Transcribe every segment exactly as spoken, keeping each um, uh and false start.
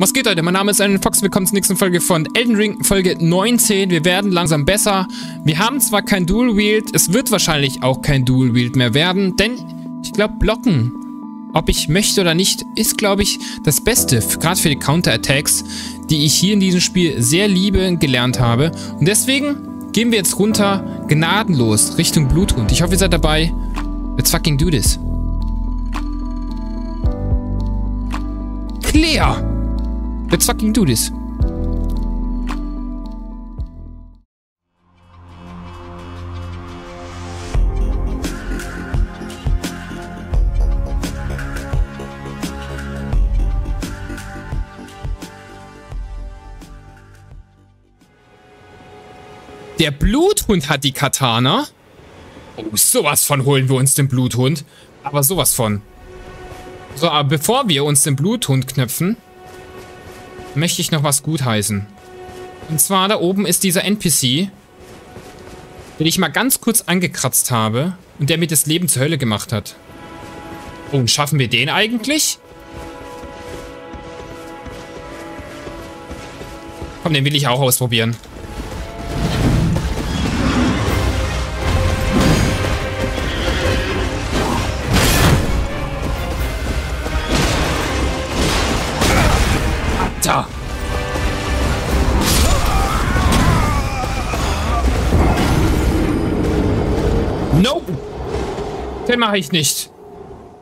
Was geht, Leute? Mein Name ist anaerobFOX. Willkommen zur nächsten Folge von Elden Ring, Folge neunzehn. Wir werden langsam besser. Wir haben zwar kein Dual Wield, es wird wahrscheinlich auch kein Dual Wield mehr werden, denn ich glaube, Blocken, ob ich möchte oder nicht, ist, glaube ich, das Beste, gerade für die Counter-Attacks, die ich hier in diesem Spiel sehr liebe gelernt habe. Und deswegen gehen wir jetzt runter, gnadenlos, Richtung Blutgrund. Ich hoffe, ihr seid dabei. Let's fucking do this. Claire! Let's fucking do this. Der Bluthund hat die Katana. Oh, sowas von holen wir uns den Bluthund. Aber sowas von. So, aber bevor wir uns den Bluthund knöpfen, möchte ich noch was gutheißen. Und zwar da oben ist dieser N P C, den ich mal ganz kurz angekratzt habe und der mir das Leben zur Hölle gemacht hat. Oh, und schaffen wir den eigentlich? Komm, den will ich auch ausprobieren. Nope! Den mache ich nicht.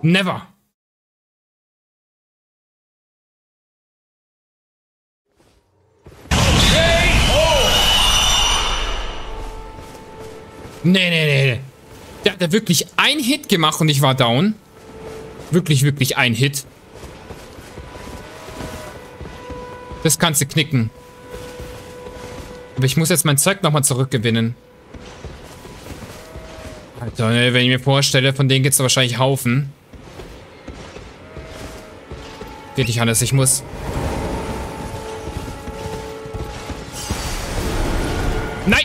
Never. Nee, nee, nee. Der hat da wirklich einen Hit gemacht und ich war down. Wirklich, wirklich ein Hit. Das kannst du knicken. Aber ich muss jetzt mein Zeug nochmal zurückgewinnen. Alter, wenn ich mir vorstelle, von denen gibt es wahrscheinlich Haufen. Geht nicht anders, ich muss. Nein!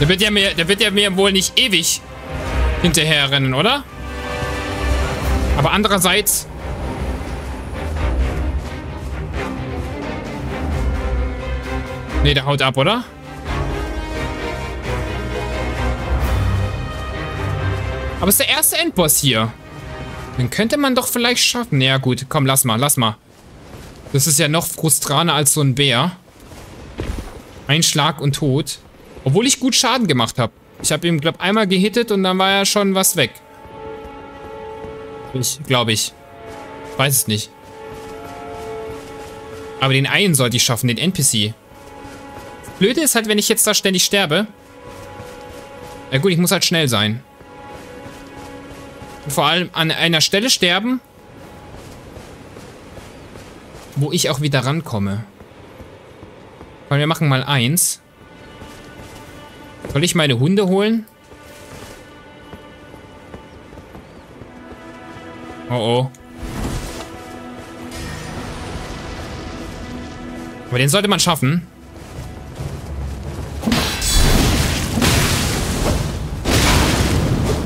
Der wird ja mir, der wird ja mir wohl nicht ewig hinterher rennen, oder? Aber andererseits... Ne, der haut ab, oder? Aber es ist der erste Endboss hier. Den könnte man doch vielleicht schaffen. Ja gut, komm, lass mal, lass mal. Das ist ja noch frustraner als so ein Bär. Ein Schlag und tot. Obwohl ich gut Schaden gemacht habe. Ich habe ihm, glaube ich, einmal gehittet und dann war ja schon was weg. Ich, glaube ich. Weiß es nicht. Aber den einen sollte ich schaffen, den N P C. Das Blöde ist halt, wenn ich jetzt da ständig sterbe. Na gut, ich muss halt schnell sein. Und vor allem an einer Stelle sterben, wo ich auch wieder rankomme. Weil wir machen mal eins. Soll ich meine Hunde holen? Oh oh. Aber den sollte man schaffen.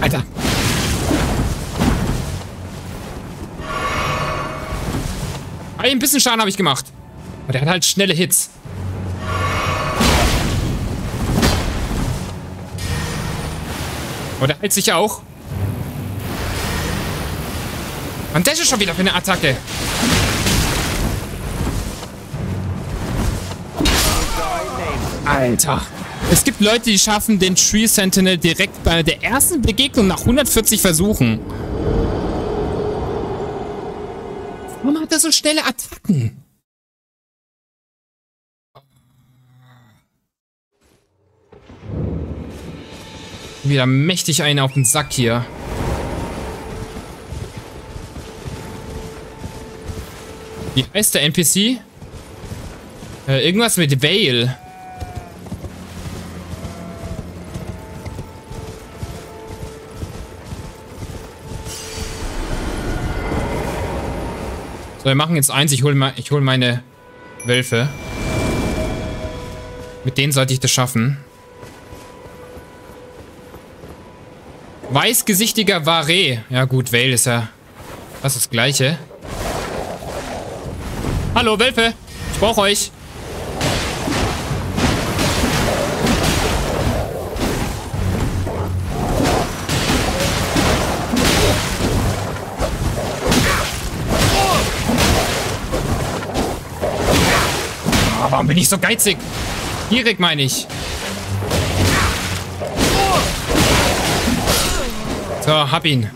Alter. Ein bisschen Schaden habe ich gemacht. Aber der hat halt schnelle Hits. Oh, der heilt sich ja auch. Und das ist schon wieder für eine Attacke. Alter. Es gibt Leute, die schaffen den Tree Sentinel direkt bei der ersten Begegnung nach hundertvierzig Versuchen. Warum hat er so schnelle Attacken? Wieder mächtig einen auf den Sack hier. Wie heißt der N P C? Äh, irgendwas mit Vale. So, wir machen jetzt eins. Ich hole ich hol meine Wölfe. Mit denen sollte ich das schaffen. Weißgesichtiger Varré. Ja gut, Vale ist ja fast das Gleiche. Hallo, Wölfe. Ich brauche euch. Oh, warum bin ich so geizig? Gierig meine ich. So, hab ihn.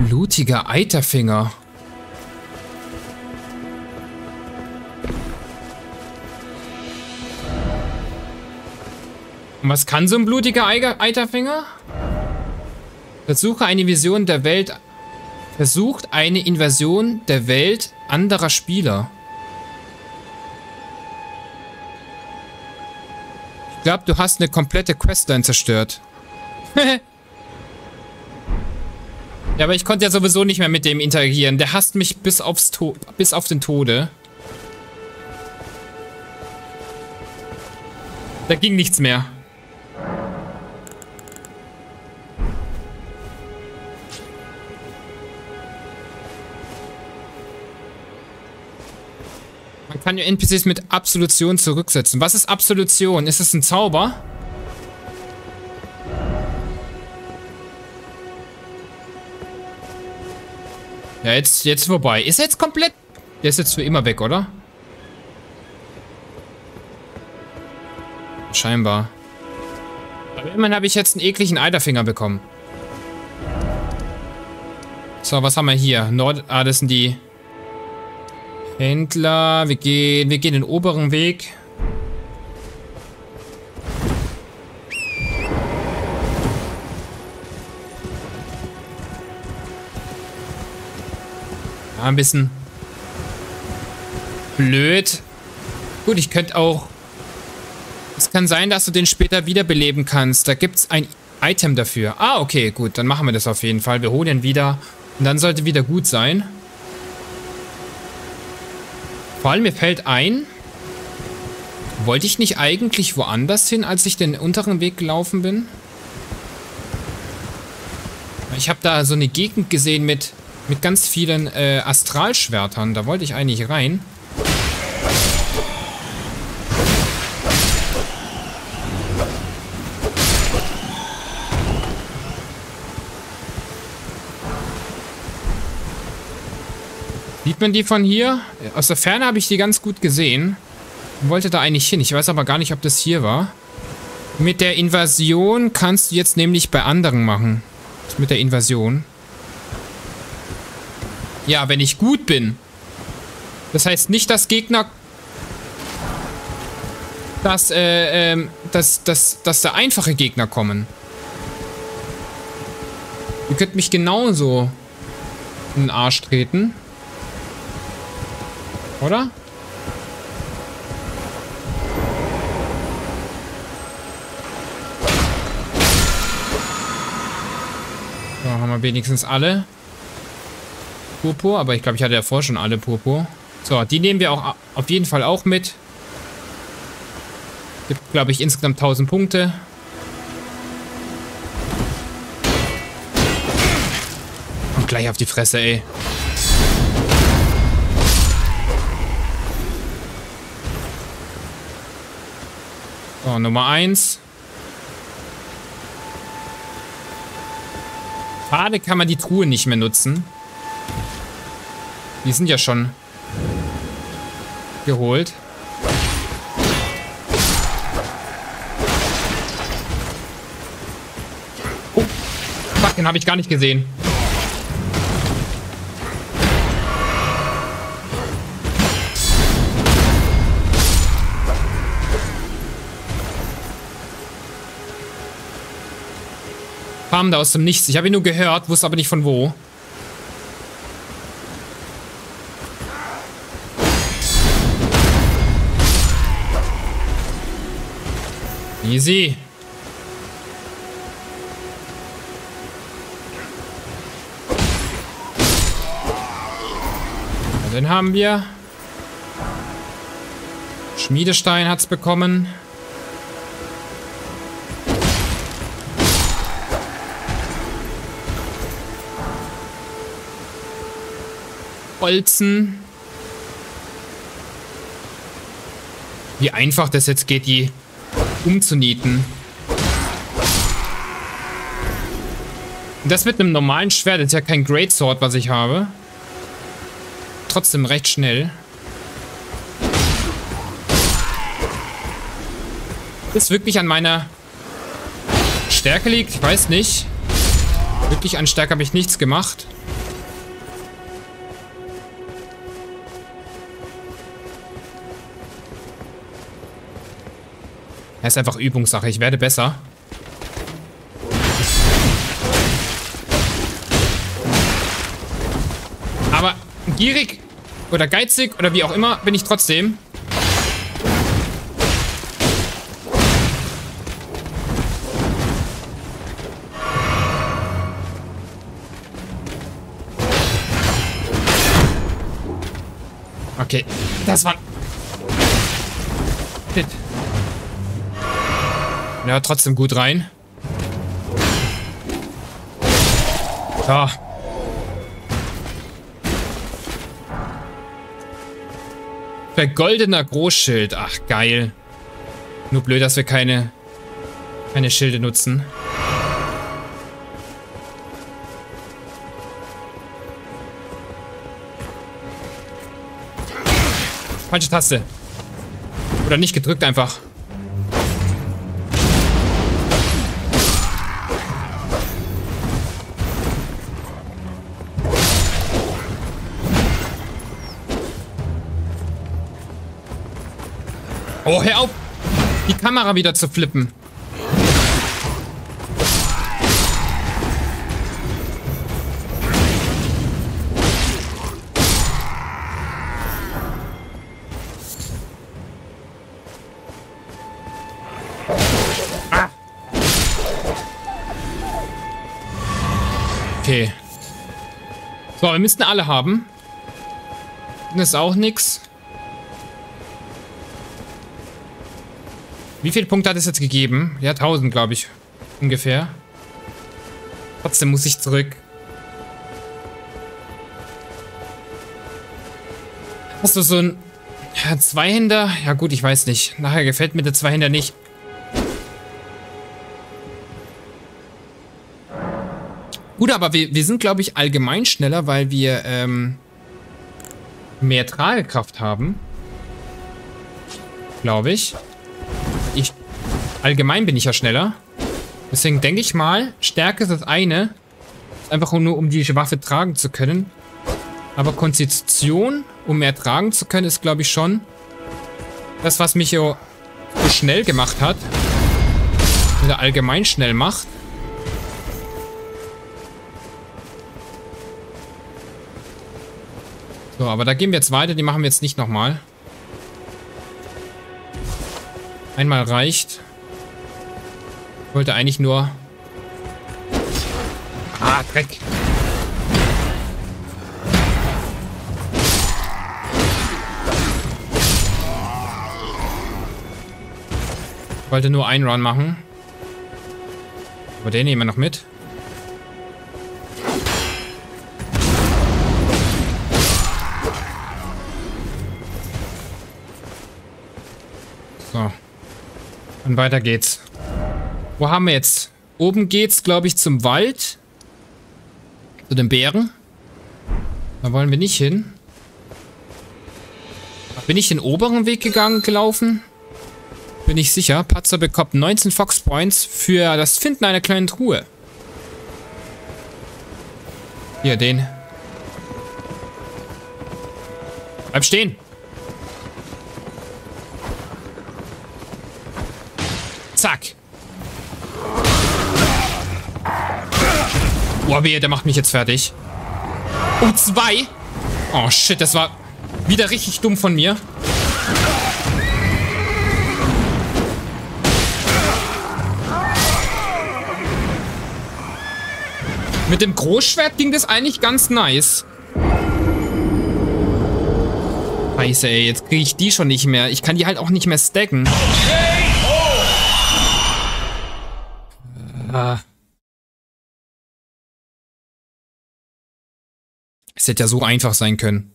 Blutiger Eiterfinger. Und was kann so ein blutiger Eiterfinger? Versuche eine Vision der Welt. Versucht eine Invasion der Welt anderer Spieler. Ich glaube, du hast eine komplette Questline zerstört. Ja, aber ich konnte ja sowieso nicht mehr mit dem interagieren. Der hasst mich bis aufs To- bis auf den Tode. Da ging nichts mehr. Man kann ja N P Cs mit Absolution zurücksetzen. Was ist Absolution? Ist es ein Zauber? Ja, jetzt, jetzt vorbei. Ist er jetzt komplett... Der ist jetzt für immer weg, oder? Scheinbar. Aber immerhin habe ich jetzt einen ekligen Eiterfinger bekommen. So, was haben wir hier? Nord... Ah, das sind die... Händler. Wir gehen... Wir gehen den oberen Weg. Ein bisschen blöd. Gut, ich könnte auch... Es kann sein, dass du den später wiederbeleben kannst. Da gibt es ein Item dafür. Ah, okay, gut. Dann machen wir das auf jeden Fall. Wir holen ihn wieder. Und dann sollte wieder gut sein. Vor allem, mir fällt ein... Wollte ich nicht eigentlich woanders hin, als ich den unteren Weg gelaufen bin? Ich habe da so eine Gegend gesehen mit... Mit ganz vielen äh, Astralschwertern. Da wollte ich eigentlich rein. Sieht man die von hier? Aus der Ferne habe ich die ganz gut gesehen. Ich wollte da eigentlich hin. Ich weiß aber gar nicht, ob das hier war. Mit der Invasion kannst du jetzt nämlich bei anderen machen. Mit der Invasion. Ja, wenn ich gut bin. Das heißt nicht, dass Gegner... Dass, äh, ähm, dass, dass, dass da einfache Gegner kommen. Ihr könnt mich genauso in den Arsch treten. Oder? So, haben wir wenigstens alle. Purpur, aber ich glaube, ich hatte ja vorher schon alle Purpur. So, die nehmen wir auch auf jeden Fall auch mit. Gibt, glaube ich, insgesamt tausend Punkte. Und gleich auf die Fresse, ey. So, Nummer eins. Schade, kann man die Truhe nicht mehr nutzen. Die sind ja schon geholt. Oh, fuck, den habe ich gar nicht gesehen. Kam da aus dem Nichts. Ich habe ihn nur gehört, wusste aber nicht von wo. Easy. den haben wir. Schmiedestein hat's bekommen. Holzen. Wie einfach das jetzt geht, die umzunieten. Und das mit einem normalen Schwert, das ist ja kein Greatsword, was ich habe. Trotzdem recht schnell. Das wirklich an meiner Stärke liegt, ich weiß nicht. Wirklich an Stärke habe ich nichts gemacht. Das ist einfach Übungssache. Ich werde besser. Aber gierig oder geizig oder wie auch immer bin ich trotzdem. Okay, das war... Shit. Ja, trotzdem gut rein. Da. Vergoldener Großschild. Ach, geil. Nur blöd, dass wir keine, keine Schilde nutzen. Falsche Taste. Oder nicht gedrückt einfach. Oh, hör auf, die Kamera wieder zu flippen. Ah. Okay. So, wir müssten alle haben. Das ist auch nix. Wie viele Punkte hat es jetzt gegeben? Ja, tausend, glaube ich. Ungefähr. Trotzdem muss ich zurück. Hast du so ein ja, Zweihänder? Ja gut, ich weiß nicht. Nachher gefällt mir der Zweihänder nicht. Gut, aber wir, wir sind, glaube ich, allgemein schneller, weil wir ähm, mehr Tragekraft haben. Glaube ich. Ich, allgemein bin ich ja schneller. Deswegen denke ich mal, Stärke ist das eine. Ist einfach nur, um die Waffe tragen zu können. Aber Konstitution, um mehr tragen zu können, ist, glaube ich, schon das, was mich so schnell gemacht hat. Oder allgemein schnell macht. So, aber da gehen wir jetzt weiter. Die machen wir jetzt nicht nochmal. Einmal reicht. Ich wollte eigentlich nur... Ah, Dreck. Ich wollte nur einen Run machen. Aber den nehmen wir noch mit. So. Und weiter geht's. Wo haben wir jetzt? Oben geht's, glaube ich, zum Wald. Zu den Bären. Da wollen wir nicht hin. Bin ich den oberen Weg gegangen, gelaufen? Bin ich sicher. Patzer bekommt neunzehn Fox Points für das Finden einer kleinen Truhe. Hier, den. Bleib stehen. Zack. Boah, wehe, der macht mich jetzt fertig. Um zwei. Oh, shit, das war wieder richtig dumm von mir. Mit dem Großschwert ging das eigentlich ganz nice. Scheiße, ey. Jetzt kriege ich die schon nicht mehr. Ich kann die halt auch nicht mehr stacken. Äh. Es hätte ja so einfach sein können.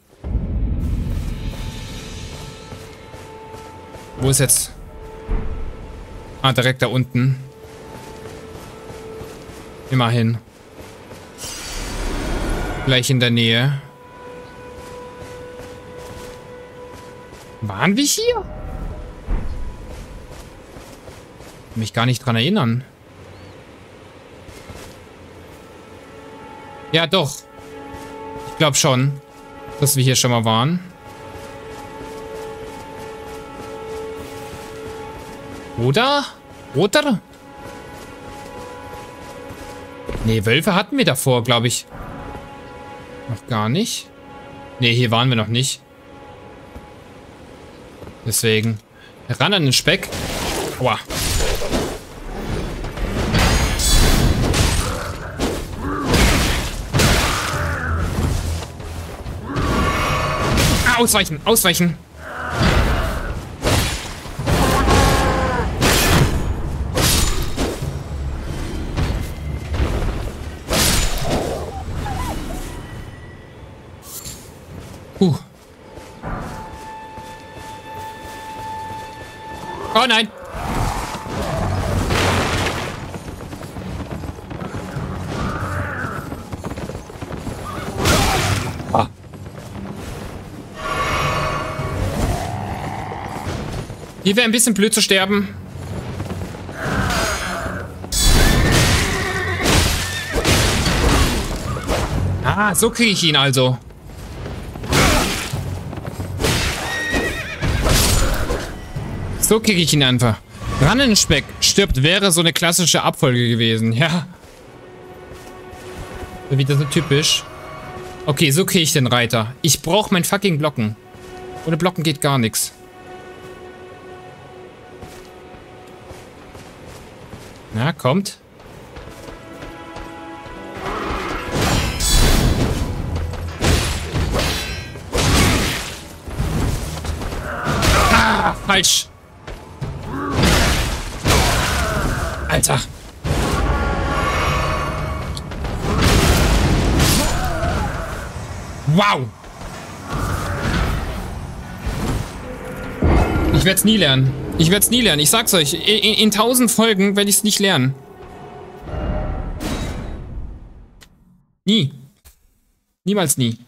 Wo ist jetzt? Ah, direkt da unten. Immerhin. Gleich in der Nähe. Waren wir hier? Mich gar nicht dran erinnern. Ja, doch. Ich glaube schon, dass wir hier schon mal waren. Oder? Oder? Ne, Wölfe hatten wir davor, glaube ich. Noch gar nicht. Ne, hier waren wir noch nicht. Deswegen. Ran an den Speck. Aua. Ah, ausweichen, ausweichen. Uh. Oh nein! Ah. Die wäre ein bisschen blöd zu sterben. Ah, so kriege ich ihn also. So kriege ich ihn einfach. Ran in den Speck. Stirbt wäre so eine klassische Abfolge gewesen. Ja. Wieder so typisch. Okay, so kriege ich den Reiter. Ich brauche mein fucking Blocken. Ohne Blocken geht gar nichts. Na, kommt. Ah, falsch. Alter. Wow. Ich werde es nie lernen. Ich werde es nie lernen. Ich sag's euch. In, in tausend Folgen werde ich es nicht lernen. Nie. Niemals nie.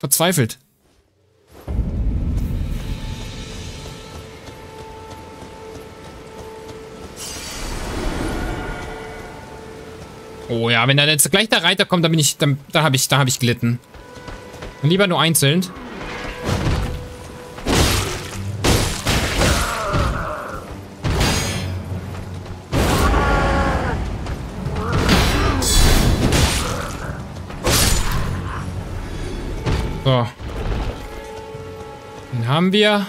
Verzweifelt. Oh ja, wenn da jetzt gleich der Reiter kommt, dann bin ich, dann, da habe ich, da habe ich gelitten. Und lieber nur einzeln. So. Den haben wir.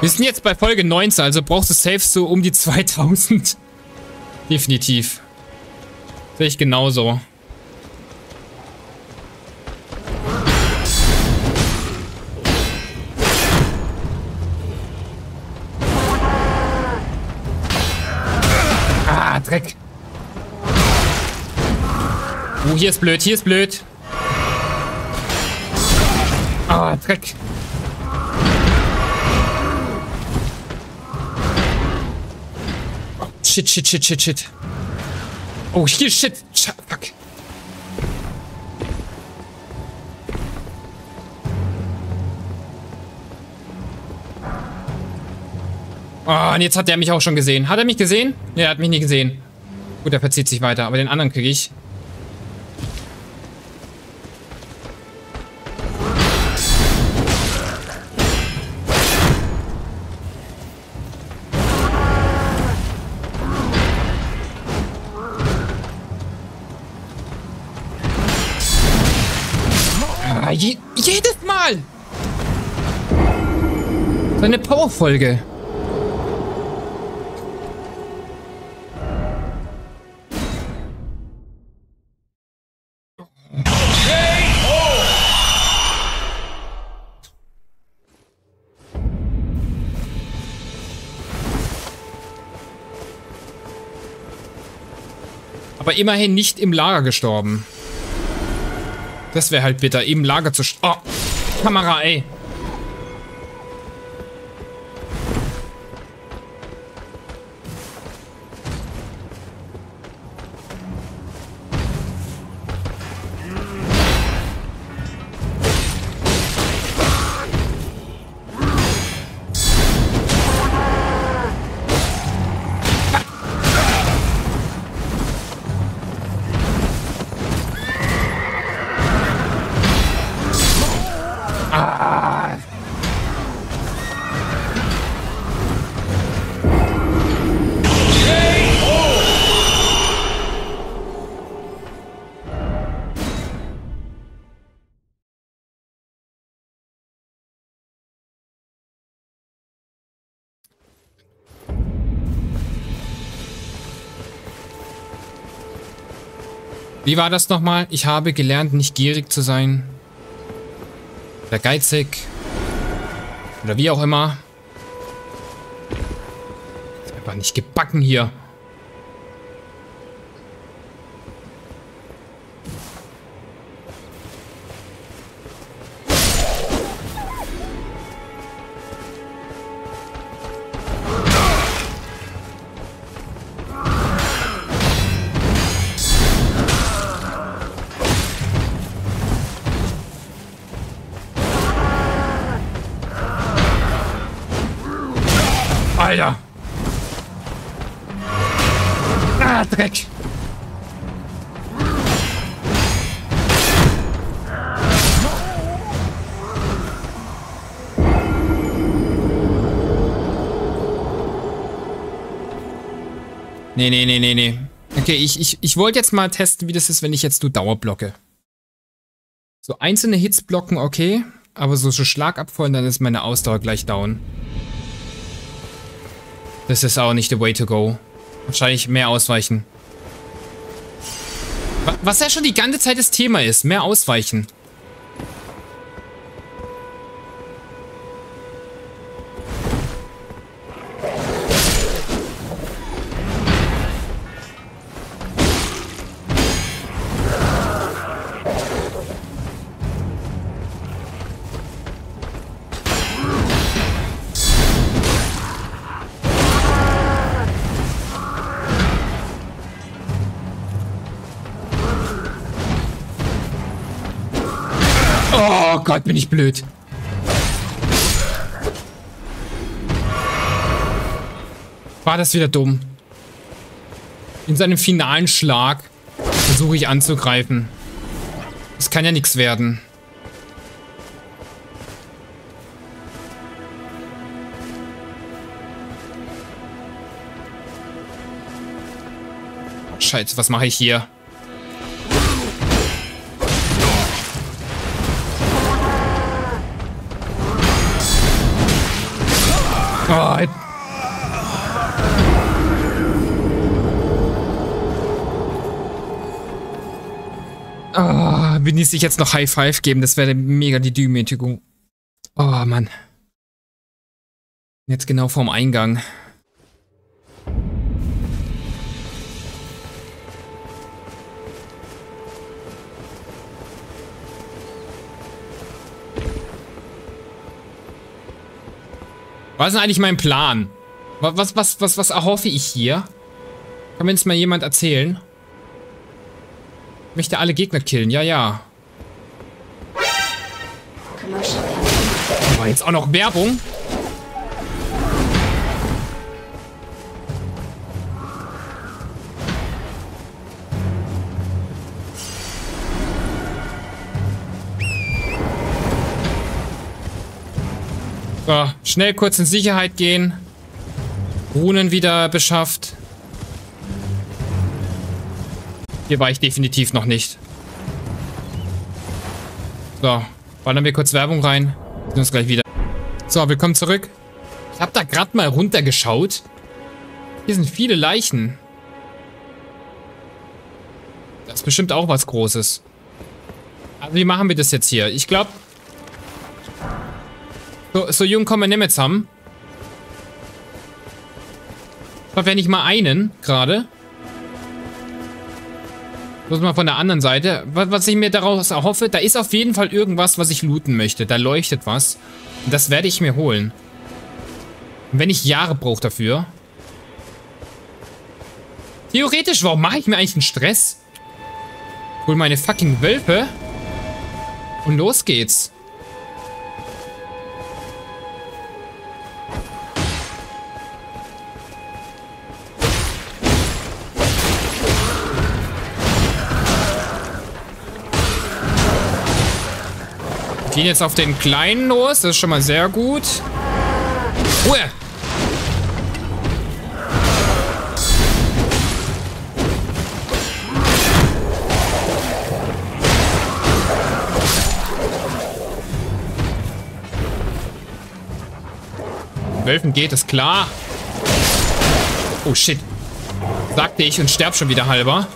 Wir sind jetzt bei Folge neunzehn, also brauchst du safe so um die zweitausend. Definitiv. Sehe ich genauso. Ah, Dreck. Oh, hier ist blöd, hier ist blöd. Ah, Dreck. Shit, shit, shit, shit, shit. Oh, hier, shit. Sch fuck. Oh, und jetzt hat er mich auch schon gesehen. Hat er mich gesehen? Ne, er hat mich nicht gesehen. Gut, er verzieht sich weiter, aber den anderen kriege ich. Je jedes Mal! Seine Powerfolge. Aber immerhin nicht im Lager gestorben. Das wäre halt bitter, im Lager zu sterben. Oh, Kamera, ey. Wie war das nochmal? Ich habe gelernt, nicht gierig zu sein. Oder geizig. Oder wie auch immer. Ist einfach nicht gebacken hier. Alter! Ah, Dreck! Nee, nee, nee, nee, nee. Okay, ich, ich, ich wollte jetzt mal testen, wie das ist, wenn ich jetzt nur Dauer blocke. So einzelne Hits blocken, okay. Aber so, so Schlagabfolgen, dann ist meine Ausdauer gleich down. Das ist auch nicht the way to go. Wahrscheinlich mehr ausweichen. Was ja schon die ganze Zeit das Thema ist. Mehr ausweichen. Gott, bin ich blöd. War das wieder dumm. In seinem finalen Schlag versuche ich anzugreifen. Das kann ja nichts werden. Scheiße, was mache ich hier? God. Ah, wenn ich sich jetzt noch High Five geben, das wäre mega die Demütigung. Oh Mann. Jetzt genau vorm Eingang. Was ist denn eigentlich mein Plan? Was, was, was, was erhoffe ich hier? Kann mir jetzt mal jemand erzählen? Ich möchte alle Gegner killen, ja, ja. Oh, jetzt auch noch Werbung. So, schnell kurz in Sicherheit gehen. Runen wieder beschafft. Hier war ich definitiv noch nicht. So, ballern wir kurz Werbung rein. Wir sehen uns gleich wieder. So, willkommen zurück. Ich habe da gerade mal runtergeschaut. Hier sind viele Leichen. Das ist bestimmt auch was Großes. Also wie machen wir das jetzt hier? Ich glaube... So, so jung kommen wir nicht mehr zusammen. Ich glaube, wenn ich mal einen gerade. Bloß mal von der anderen Seite. Was ich mir daraus erhoffe, da ist auf jeden Fall irgendwas, was ich looten möchte. Da leuchtet was. Und das werde ich mir holen. Und wenn ich Jahre brauche dafür. Theoretisch, warum mache ich mir eigentlich einen Stress? Hol meine fucking Wölfe. Und los geht's. Gehen jetzt auf den Kleinen los, das ist schon mal sehr gut. Ruhe! Wölfen geht, ist klar. Oh shit. Sagte ich und sterb schon wieder halber.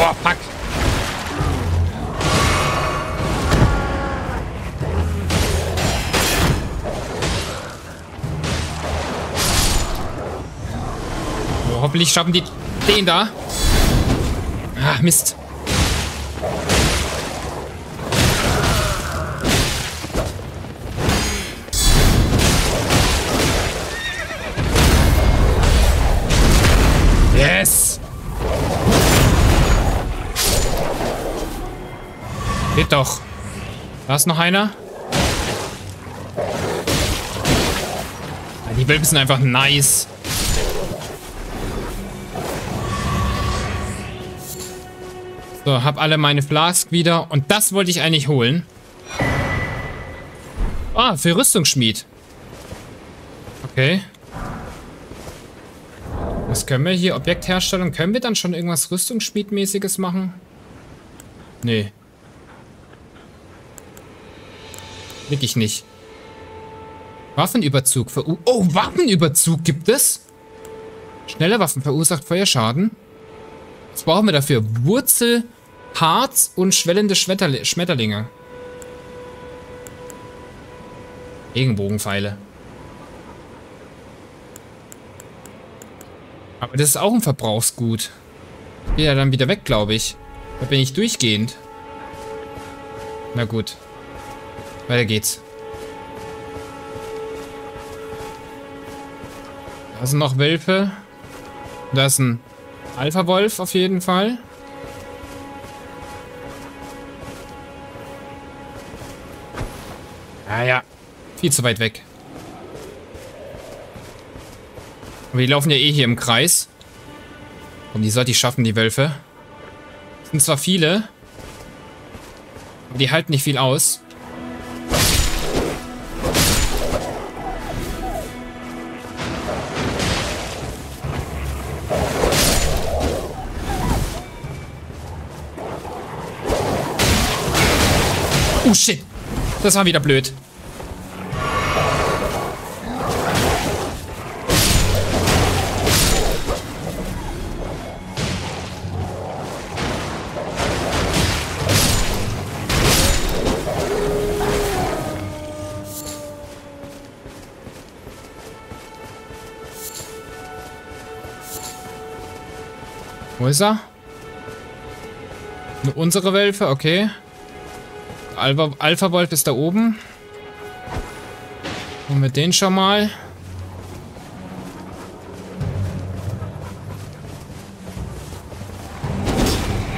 Oh, fuck. So, hoffentlich schaffen die den da. Ah, Mist. Yes! Geht doch. Da ist noch einer. Die Wölfe sind einfach nice. So, hab alle meine Flask wieder. Und das wollte ich eigentlich holen. Ah, für Rüstungsschmied. Okay. Was können wir hier? Objektherstellung. Können wir dann schon irgendwas Rüstungsschmiedmäßiges machen? Nee. Wirklich nicht. Waffenüberzug. Veru oh, Waffenüberzug gibt es. Schnelle Waffen verursacht Feuerschaden. Was brauchen wir dafür? Wurzel, Harz und schwellende Schmetterli Schmetterlinge. Regenbogenpfeile. Aber das ist auch ein Verbrauchsgut. Ich bin ja dann wieder weg, glaube ich. Da bin ich durchgehend. Na gut. Weiter geht's. Da sind noch Wölfe. Da ist ein Alpha-Wolf auf jeden Fall. Naja, viel zu weit weg. Aber die laufen ja eh hier im Kreis. Und die sollte ich schaffen, die Wölfe. Das sind zwar viele, aber die halten nicht viel aus. Oh shit, das war wieder blöd. Wo ist er? Nur unsere Wölfe, okay. Alpha, Alpha Wolf ist da oben. Und mit denen schon mal.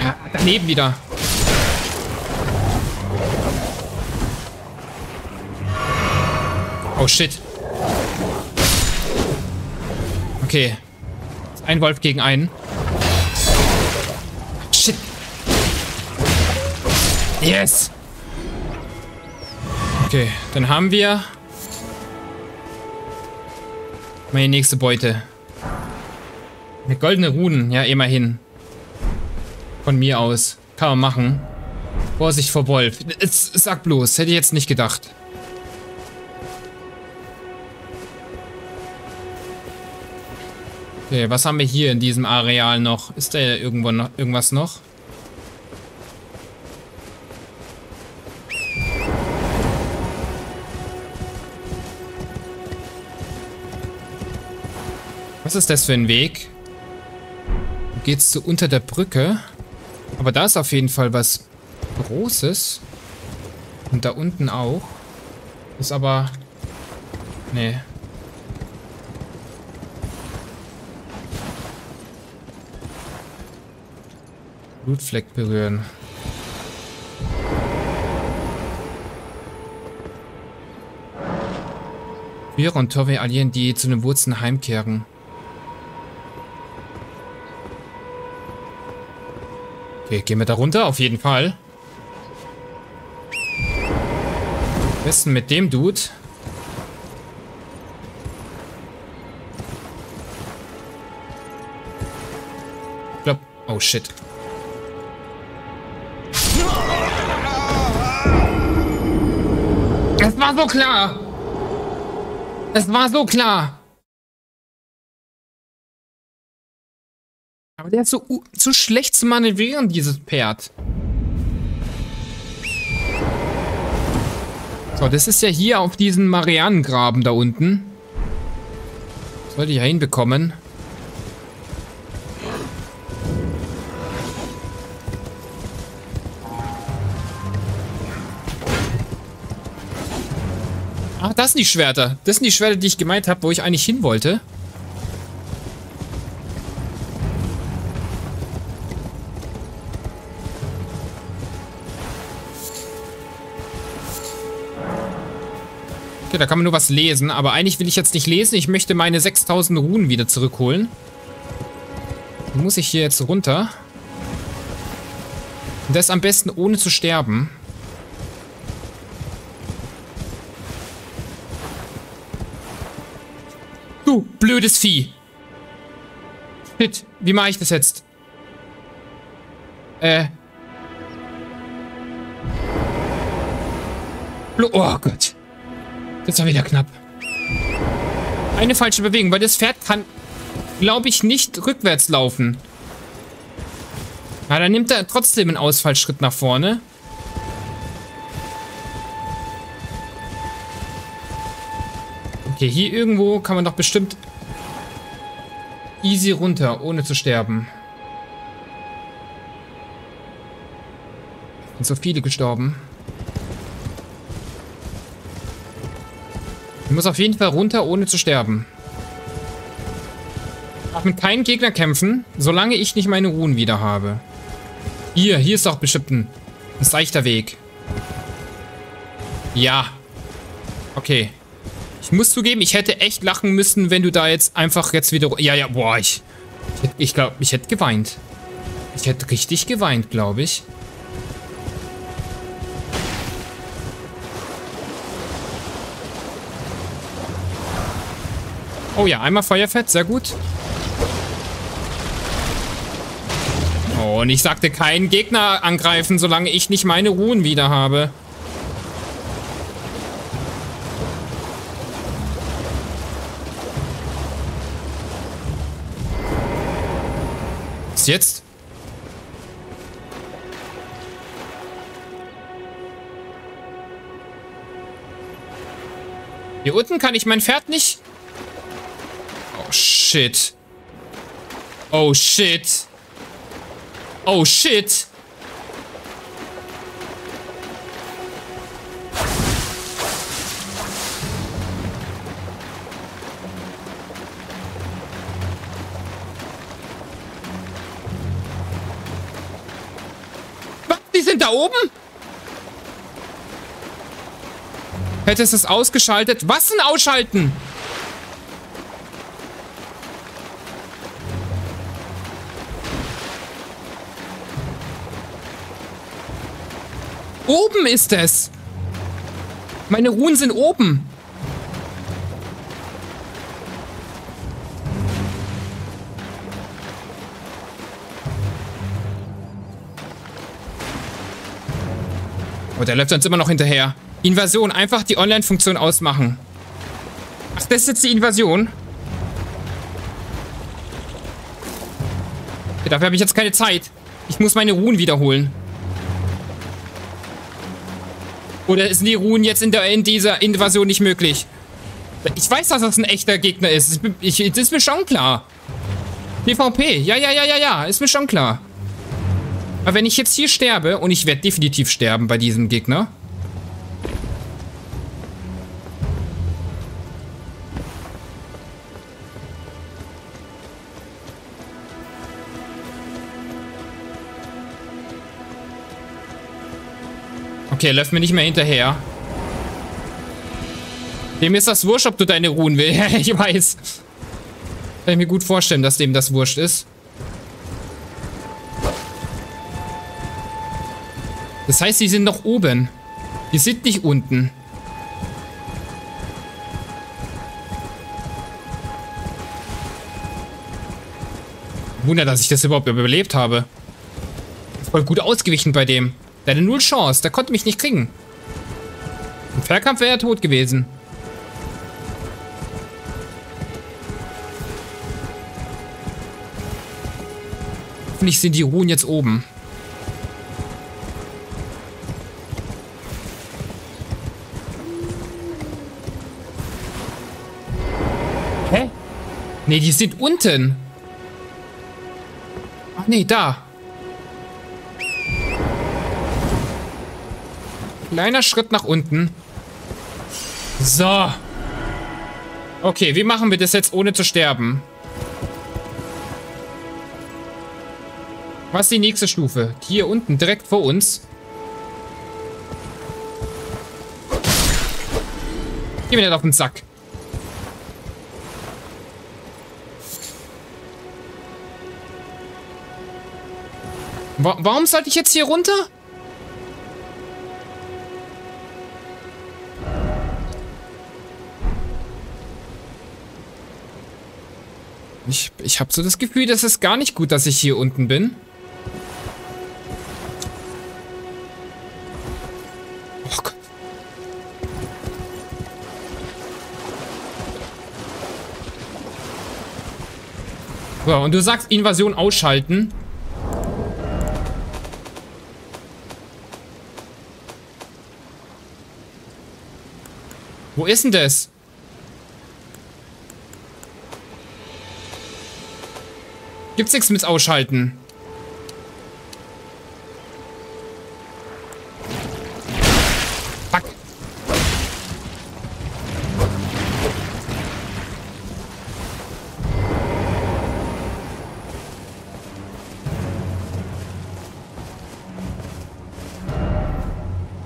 Ja, daneben wieder. Oh shit. Okay. Ein Wolf gegen einen. Shit. Yes. Okay, dann haben wir meine nächste Beute. Eine goldene Runen, ja, immerhin. Von mir aus. Kann man machen. Vorsicht vor Wolf. Sag bloß, hätte ich jetzt nicht gedacht. Okay, was haben wir hier in diesem Areal noch? Ist da irgendwo noch irgendwas noch? Was ist das für ein Weg? Geht's zu unter der Brücke? Aber da ist auf jeden Fall was Großes. Und da unten auch. Ist aber... Nee. Blutfleck berühren. Führer und Torwe Alien, die zu den Wurzeln heimkehren. Okay, gehen wir da runter, auf jeden Fall. Am besten mit dem Dude. Ich glaub... Oh, shit. Das war so klar! Das war so klar! Aber der ist so, uh, so schlecht zu manövrieren, dieses Pferd. So, das ist ja hier auf diesen Marianengraben da unten. Das sollte ich ja hinbekommen. Ach, das sind die Schwerter. Das sind die Schwerter, die ich gemeint habe, wo ich eigentlich hin wollte. Okay, da kann man nur was lesen, aber eigentlich will ich jetzt nicht lesen. Ich möchte meine sechstausend Runen wieder zurückholen. Dann muss ich hier jetzt runter. Und das am besten ohne zu sterben. Du blödes Vieh. Shit, wie mache ich das jetzt? Äh. Oh Gott. Das war wieder knapp. Eine falsche Bewegung, weil das Pferd kann, glaube ich, nicht rückwärts laufen. Na, dann nimmt er trotzdem einen Ausfallschritt nach vorne. Okay, hier irgendwo kann man doch bestimmt easy runter, ohne zu sterben. Es sind so viele gestorben. Ich muss auf jeden Fall runter, ohne zu sterben. Ich darf mit keinem Gegner kämpfen, solange ich nicht meine Runen wieder habe. Hier, hier ist doch bestimmt ein seichter Weg. Ja. Okay. Ich muss zugeben, ich hätte echt lachen müssen, wenn du da jetzt einfach jetzt wieder... Ja, ja, boah, ich... Ich, ich glaube, ich hätte geweint. Ich hätte richtig geweint, glaube ich. Oh ja, einmal Feuerfett, sehr gut. Oh, und ich sagte, keinen Gegner angreifen, solange ich nicht meine Runen wieder habe. Was jetzt? Hier unten kann ich mein Pferd nicht... Oh, shit. Oh, shit. Oh, shit. Was? Die sind da oben? Hättest du es ausgeschaltet? Was denn ausschalten? Oben ist es. Meine Runen sind oben. Oh, der läuft uns immer noch hinterher. Invasion. Einfach die Online-Funktion ausmachen. Ach, das ist jetzt die Invasion? Okay, dafür habe ich jetzt keine Zeit. Ich muss meine Runen wiederholen. Oder ist die Ruhen jetzt in, der, in dieser Invasion nicht möglich? Ich weiß, dass das ein echter Gegner ist. Ich, ich, das ist mir schon klar. PvP. Ja, ja, ja, ja, ja. Ist mir schon klar. Aber wenn ich jetzt hier sterbe, und ich werde definitiv sterben bei diesem Gegner. Okay, läuft mir nicht mehr hinterher. Dem ist das wurscht, ob du deine Ruhen willst. Ich weiß. Kann ich mir gut vorstellen, dass dem das wurscht ist. Das heißt, sie sind noch oben. Die sind nicht unten. Wunder, dass ich das überhaupt überlebt habe. Voll gut ausgewichen bei dem. Der hatte null Chance. Der konnte mich nicht kriegen. Im Fernkampf wäre er tot gewesen. Hoffentlich sind die Ruhen jetzt oben. Hä? Nee, die sind unten. Ach nee, da. Kleiner Schritt nach unten. So. Okay, wie machen wir das jetzt, ohne zu sterben? Was ist die nächste Stufe? Hier unten, direkt vor uns. Geh mir nicht auf den Sack. Wa- warum sollte ich jetzt hier runter? Ich, ich habe so das Gefühl, das ist gar nicht gut, dass ich hier unten bin. Oh Gott. So, und du sagst Invasion ausschalten. Wo ist denn das? Gibt's nichts mit Ausschalten. Fuck.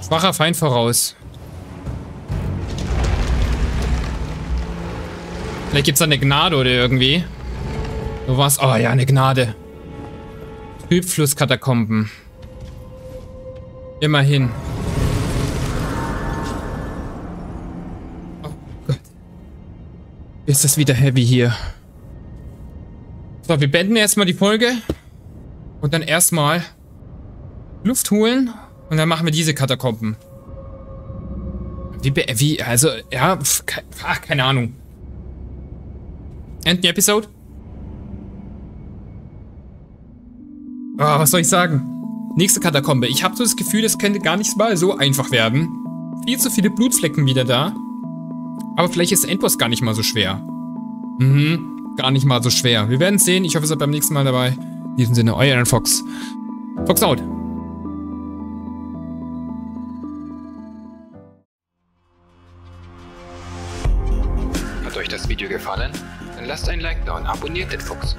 Schwacher Feind voraus. Vielleicht gibt's da eine Gnade oder irgendwie. So was. Oh ja, eine Gnade. Hüpfflusskatakomben. Immerhin. Oh Gott. Ist das wieder heavy hier. So, wir beenden erstmal die Folge. Und dann erstmal Luft holen. Und dann machen wir diese Katakomben. Wie, wie, also, ja, pf, ke ach, keine Ahnung. End the episode. Oh, was soll ich sagen? Nächste Katakombe. Ich habe so das Gefühl, das könnte gar nicht mal so einfach werden. Viel zu viele Blutflecken wieder da. Aber vielleicht ist der Endboss gar nicht mal so schwer. Mhm, gar nicht mal so schwer. Wir werden es sehen. Ich hoffe, ihr seid beim nächsten Mal dabei. In diesem Sinne, euer anaerobFOX. Fox out. Hat euch das Video gefallen? Dann lasst ein Like da und abonniert den Fuchs.